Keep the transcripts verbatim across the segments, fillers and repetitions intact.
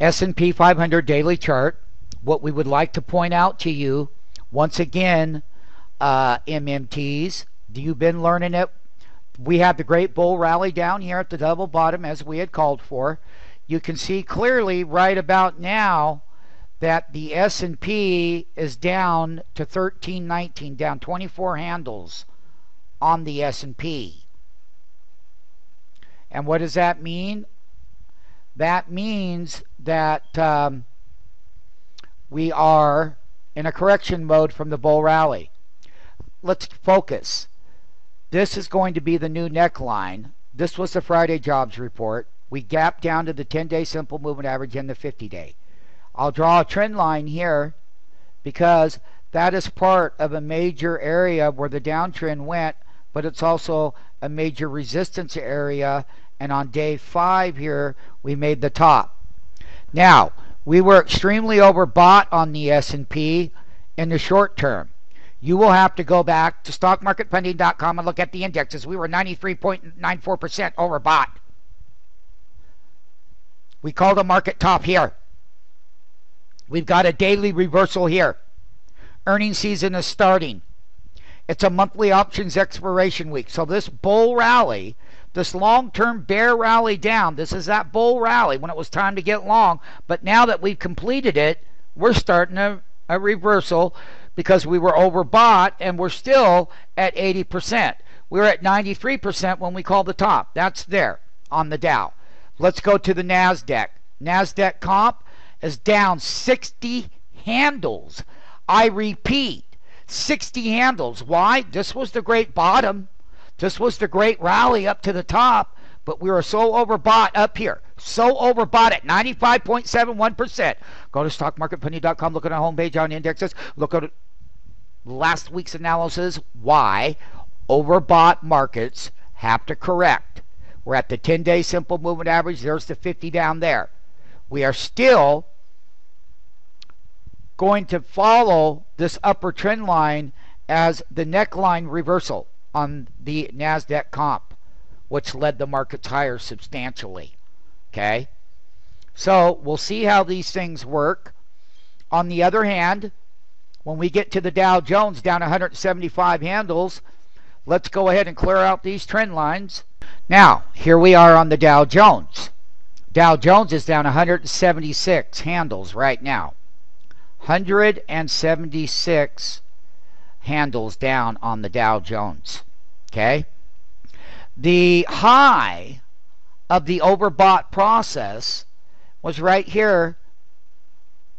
S and P five hundred daily chart. What we would like to point out to you, once again, uh, M M Ts, you've been learning it. We have the great bull rally down here at the double bottom as we had called for. You can see clearly right about now that the S and P is down to thirteen nineteen, down twenty-four handles on the S and P. And what does that mean? That means that um, we are in a correction mode from the bull rally. Let's focus. This is going to be the new neckline. This was the Friday jobs report. We gapped down to the ten-day simple moving average and the fifty-day. I'll draw a trend line here because that is part of a major area where the downtrend went, but it's also a major resistance area. And on day five here, we made the top. Now, we were extremely overbought on the S and P in the short term. You will have to go back to stock market funding dot com and look at the indexes. We were ninety-three point nine four percent overbought. We called a market top here. We've got a daily reversal here. Earnings season is starting. It's a monthly options expiration week. So this bull rally, this long-term bear rally down, this is that bull rally when it was time to get long. But now that we've completed it, we're starting a, a reversal because we were overbought and we're still at eighty percent. We're at ninety-three percent when we call the top. That's there on the Dow. Let's go to the Nasdaq. Nasdaq comp is down sixty handles. I repeat, sixty handles. Why? This was the great bottom. This was the great rally up to the top, but we were so overbought up here. So overbought at ninety-five point seven one percent. Go to stock market funding dot com, look at our homepage on indexes, look at last week's analysis. Why overbought markets have to correct. We're at the ten-day simple moving average. There's the fifty down there. We are still going to follow this upper trend line as the neckline reversal on the Nasdaq comp, which led the markets higher substantially. Okay, so we'll see how these things work. On the other hand, when we get to the Dow Jones down one hundred seventy-five handles, let's go ahead and clear out these trend lines. Now, here we are on the Dow Jones. Dow Jones is down one hundred seventy-six handles right now. one hundred seventy-six handles down on the Dow Jones. Okay? The high of the overbought process was right here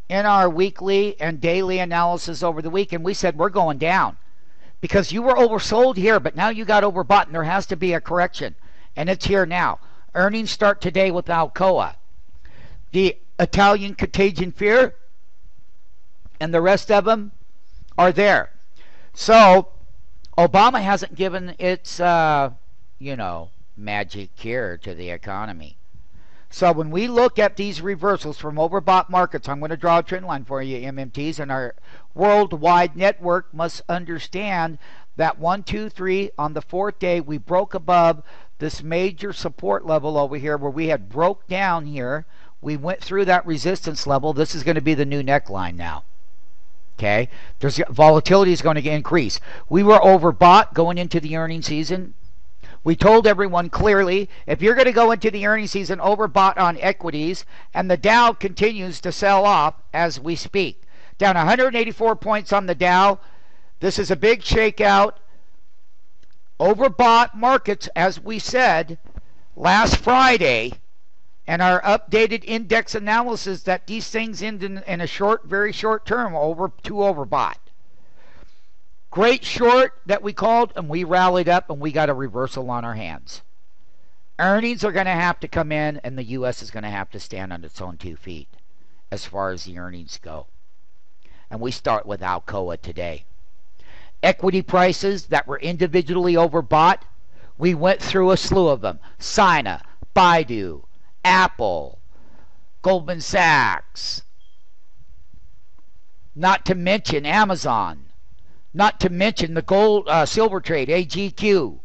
in our weekly and daily analysis over the week, and we said we're going down because you were oversold here, but now you got overbought, and there has to be a correction, and it's here now. Earnings start today with Alcoa. The Italian contagion fear and the rest of them are there. So Obama hasn't given its, uh, you know, magic cure to the economy. So when we look at these reversals from overbought markets, I'm going to draw a trend line for you, M M Ts, and our worldwide network must understand that one, two, three, on the fourth day, we broke above this major support level over here where we had broke down here. We went through that resistance level. This is going to be the new neckline now. Okay, there's volatility is going to increase. We were overbought going into the earnings season. We told everyone clearly, if you're going to go into the earnings season overbought on equities, and the Dow continues to sell off as we speak. Down one hundred eighty-four points on the Dow. This is a big shakeout. Overbought markets, as we said last Friday, and our updated index analysis that these things end in, in a short, very short term, over to overbought. Great short that we called, and we rallied up, and we got a reversal on our hands. Earnings are going to have to come in, and the U S is going to have to stand on its own two feet as far as the earnings go. And we start with Alcoa today. Equity prices that were individually overbought, we went through a slew of them. Sina, Baidu, Apple, Goldman Sachs, not to mention Amazon, not to mention the gold, uh, silver trade, A G Q,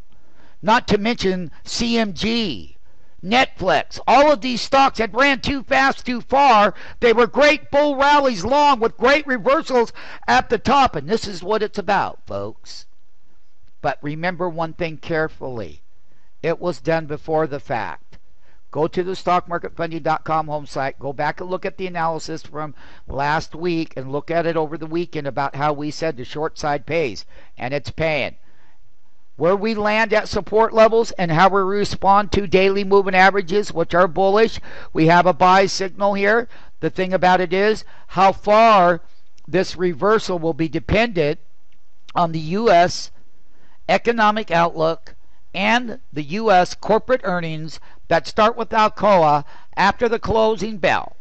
not to mention C M G, Netflix, all of these stocks had ran too fast, too far. They were great bull rallies long with great reversals at the top, and this is what it's about, folks. But remember one thing carefully. It was done before the fact. Go to the stock market funding dot com home site, go back and look at the analysis from last week and look at it over the weekend about how we said the short side pays, and it's paying. Where we land at support levels and how we respond to daily moving averages, which are bullish. We have a buy signal here. The thing about it is how far this reversal will be dependent on the U S economic outlook and the U S corporate earnings that start with Alcoa after the closing bell.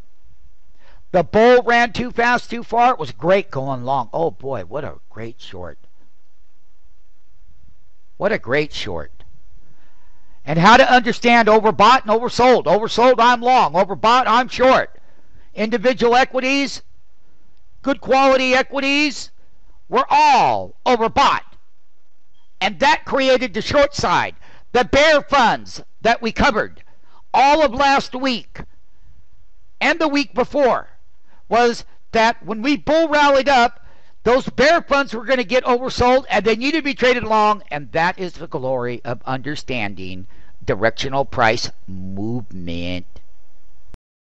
The bull ran too fast, too far. It was great going long. Oh boy, what a great short. What a great short. And how to understand overbought and oversold. Oversold, I'm long. Overbought, I'm short. Individual equities, good quality equities, we're all overbought. And that created the short side. The bear funds that we covered all of last week and the week before was that when we bull rallied up, those bear funds were going to get oversold and they needed to be traded long, and that is the glory of understanding directional price movement.